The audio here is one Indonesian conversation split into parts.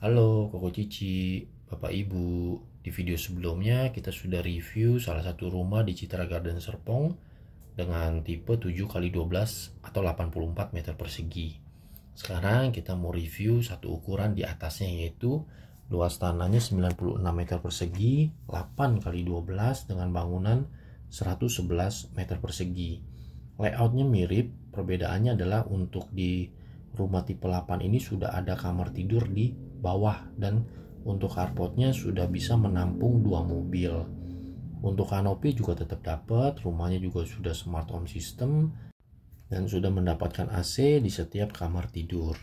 Halo Koko Cici, Bapak Ibu. Di video sebelumnya kita sudah review salah satu rumah di Citra Garden Serpong dengan tipe 7x12 atau 84 meter persegi. Sekarang kita mau review satu ukuran di atasnya, yaitu luas tanahnya 96 meter persegi 8x12 dengan bangunan 111 meter persegi. Layoutnya mirip, perbedaannya adalah untuk di rumah tipe 8 ini sudah ada kamar tidur di bawah, dan untuk carportnya sudah bisa menampung 2 mobil. Untuk kanopi juga tetap dapat. Rumahnya juga sudah smart home system dan sudah mendapatkan AC di setiap kamar tidur.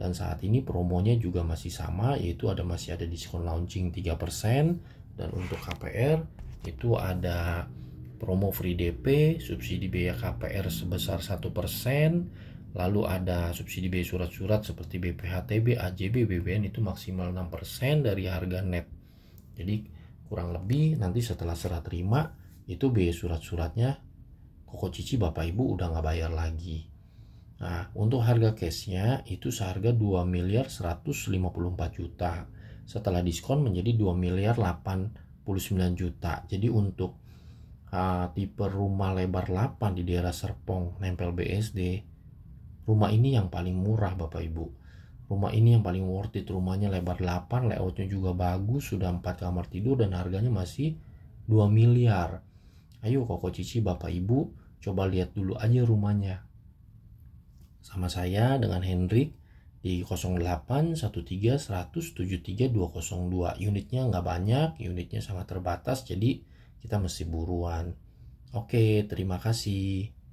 Dan saat ini promonya juga masih sama, yaitu masih ada diskon launching 3%, dan untuk KPR itu ada promo free DP, subsidi biaya KPR sebesar 1%. Lalu ada subsidi biaya surat-surat seperti BPHTB, AJB, BBN itu maksimal 6% dari harga net. Jadi kurang lebih nanti setelah serah terima itu biaya surat-suratnya Koko Cici, Bapak Ibu udah nggak bayar lagi. Nah, untuk harga cashnya itu seharga 2.154 juta. Setelah diskon menjadi 2.089 juta. Jadi untuk tipe rumah lebar 8 di daerah Serpong nempel BSD, rumah ini yang paling murah Bapak Ibu. Rumah ini yang paling worth it. Rumahnya lebar 8, layoutnya juga bagus, sudah 4 kamar tidur dan harganya masih 2 miliar. Ayo Koko Cici, Bapak Ibu, coba lihat dulu aja rumahnya. Sama saya dengan Hendrik di 08 13 173 202. Unitnya nggak banyak, unitnya sangat terbatas, jadi kita mesti buruan. Oke, terima kasih.